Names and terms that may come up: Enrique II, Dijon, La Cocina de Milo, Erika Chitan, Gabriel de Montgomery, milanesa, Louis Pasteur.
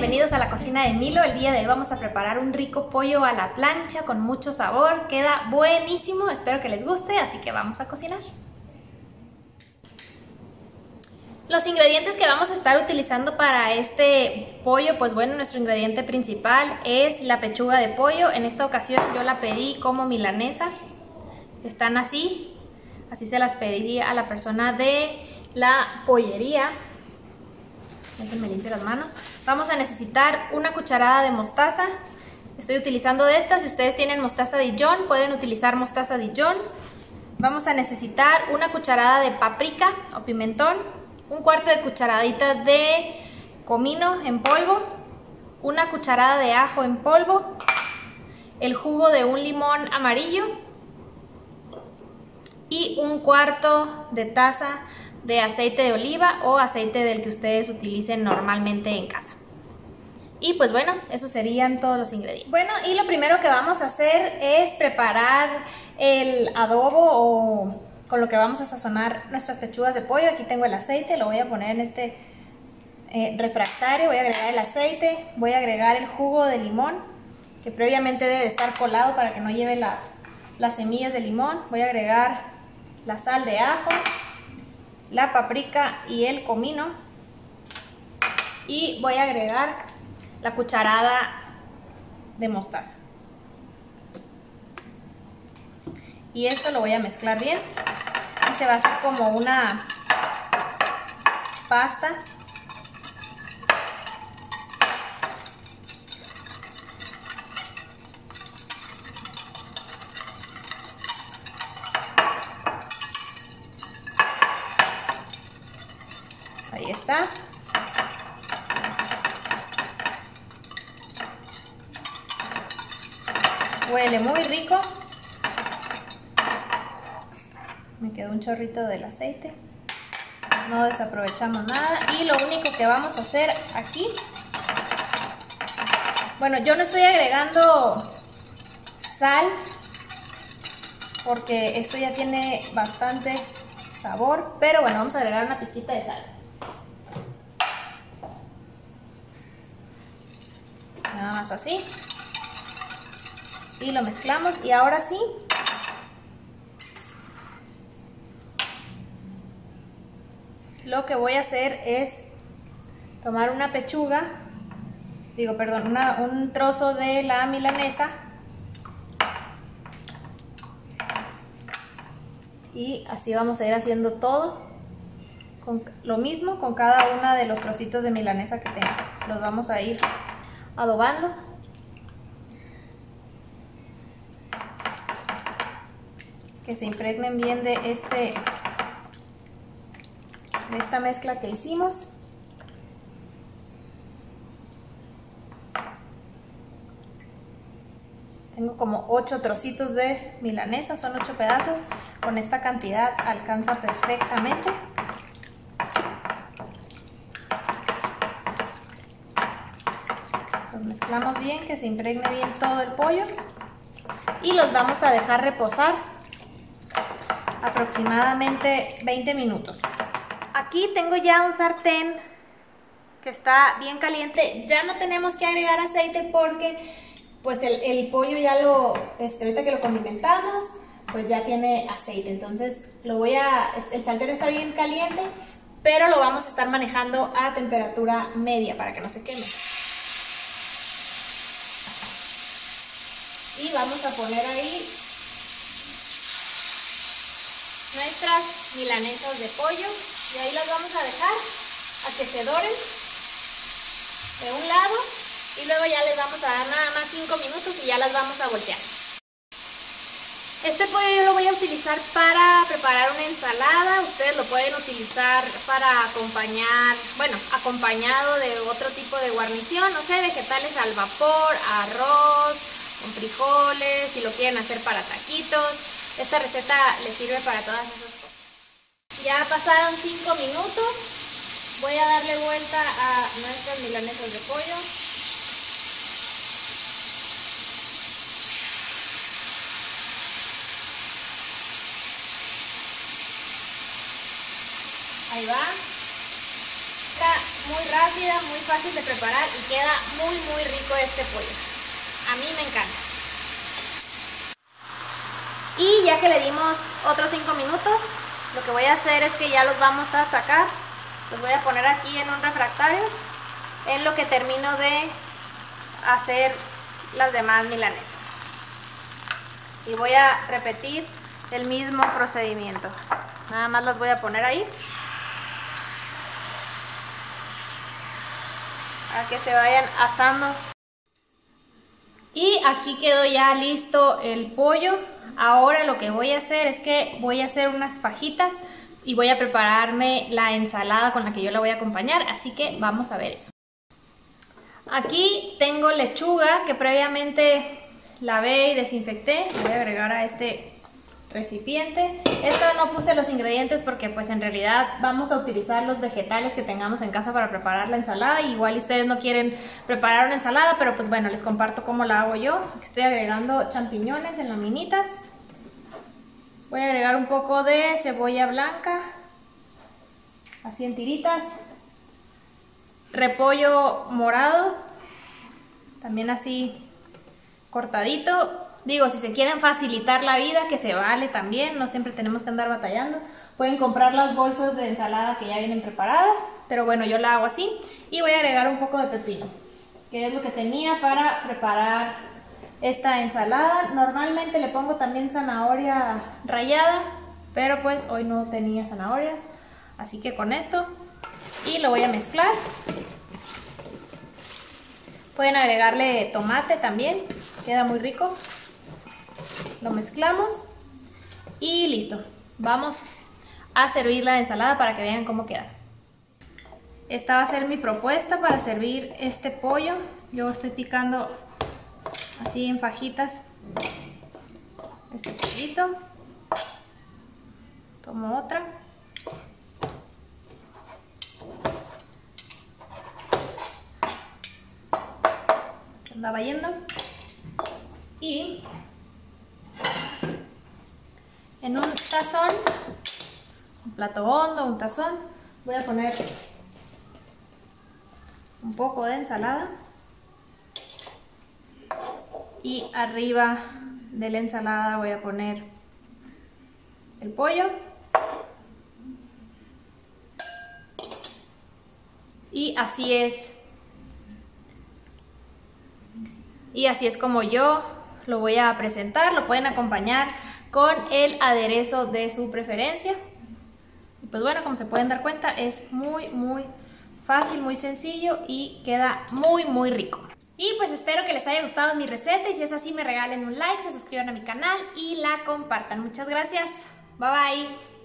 bienvenidos a la cocina de Milo. El día de hoy vamos a preparar un rico pollo a la plancha con mucho sabor. Queda buenísimo, espero que les guste, así que vamos a cocinar. Los ingredientes que vamos a estar utilizando para este pollo, pues bueno, nuestro ingrediente principal es la pechuga de pollo. En esta ocasión yo la pedí como milanesa. Están así, así se las pedí a la persona de la pollería. Déjenme limpiar las manos. Vamos a necesitar una cucharada de mostaza. Estoy utilizando de esta. Si ustedes tienen mostaza Dijon, pueden utilizar mostaza Dijon. Vamos a necesitar una cucharada de paprika o pimentón, un cuarto de cucharadita de comino en polvo, una cucharada de ajo en polvo, el jugo de un limón amarillo y un cuarto de taza de aceite de oliva o aceite del que ustedes utilicen normalmente en casa. Y pues bueno, esos serían todos los ingredientes. Bueno, y lo primero que vamos a hacer es preparar el adobo o con lo que vamos a sazonar nuestras pechugas de pollo. Aquí tengo el aceite, lo voy a poner en este refractario, voy a agregar el aceite, voy a agregar el jugo de limón, que previamente debe de estar colado para que no lleve las semillas de limón. Voy a agregar la sal de ajo, la paprika y el comino, y voy a agregar la cucharada de mostaza, y esto lo voy a mezclar bien y se va a hacer como una pasta. Ahí está. Huele muy rico. Me quedó un chorrito del aceite. No desaprovechamos nada. Y lo único que vamos a hacer aquí, bueno, yo no estoy agregando sal porque esto ya tiene bastante sabor, pero bueno, vamos a agregar una pizquita de sal. Nada más así, y lo mezclamos. Y ahora sí, lo que voy a hacer es tomar una pechuga, un trozo de la milanesa, y así vamos a ir haciendo todo lo mismo con cada uno de los trocitos de milanesa que tenemos. Los vamos a ir adobando. Que se impregnen bien de esta mezcla que hicimos. Tengo como 8 trocitos de milanesa, son 8 pedazos. Con esta cantidad alcanza perfectamente. Los mezclamos bien, que se impregne bien todo el pollo, y los vamos a dejar reposar aproximadamente 20 minutos. Aquí tengo ya un sartén que está bien caliente. Ya no tenemos que agregar aceite porque pues el pollo ya ahorita que lo condimentamos, pues ya tiene aceite. Entonces el sartén está bien caliente, pero lo vamos a estar manejando a temperatura media para que no se queme. Y vamos a poner ahí nuestras milanesas de pollo, y ahí las vamos a dejar a que se doren de un lado, y luego ya les vamos a dar nada más 5 minutos y ya las vamos a voltear. Este pollo yo lo voy a utilizar para preparar una ensalada. Ustedes lo pueden utilizar para acompañar, bueno, acompañado de otro tipo de guarnición, no sé, vegetales al vapor, arroz, con frijoles, si lo quieren hacer para taquitos. Esta receta les sirve para todas esas cosas. Ya pasaron 5 minutos. Voy a darle vuelta a nuestras milanesas de pollo. Ahí va. receta muy rápida, muy fácil de preparar y queda muy muy rico este pollo. A mí me encanta. Y ya que le dimos otros 5 minutos, lo que voy a hacer es que ya los vamos a sacar. Los voy a poner aquí en un refractario, en lo que termino de hacer las demás milanesas. Y voy a repetir el mismo procedimiento. Nada más los voy a poner ahí, a que se vayan asando. Y aquí quedó ya listo el pollo. Ahora lo que voy a hacer es que voy a hacer unas fajitas y voy a prepararme la ensalada con la que yo la voy a acompañar, así que vamos a ver eso. Aquí tengo lechuga que previamente lavé y desinfecté. Voy a agregar a este recipiente. Esto no puse los ingredientes porque pues en realidad vamos a utilizar los vegetales que tengamos en casa para preparar la ensalada. Igual ustedes no quieren preparar una ensalada, pero pues bueno, les comparto cómo la hago yo. Aquí estoy agregando champiñones en laminitas. Voy a agregar un poco de cebolla blanca, así en tiritas. Repollo morado, también así cortadito. Digo, si se quieren facilitar la vida, que se vale también, no siempre tenemos que andar batallando. Pueden comprar las bolsas de ensalada que ya vienen preparadas, pero bueno, yo la hago así. Y voy a agregar un poco de pepino, que es lo que tenía para preparar esta ensalada. Normalmente le pongo también zanahoria rallada, pero pues hoy no tenía zanahorias, así que con esto. Y lo voy a mezclar. Pueden agregarle tomate también, queda muy rico. Lo mezclamos y listo. Vamos a servir la ensalada para que vean cómo queda. Esta va a ser mi propuesta para servir este pollo. Yo estoy picando así en fajitas este pollito. Tomo otra. Andaba yendo. Y en un tazón, un plato hondo, un tazón, voy a poner un poco de ensalada. Y arriba de la ensalada voy a poner el pollo. Y así es. Y así es como yo lo voy a presentar. Lo pueden acompañar con el aderezo de su preferencia. Y pues bueno, como se pueden dar cuenta, es muy muy fácil, muy sencillo y queda muy muy rico. Y pues espero que les haya gustado mi receta, y si es así me regalen un like, se suscriban a mi canal y la compartan. Muchas gracias. Bye bye.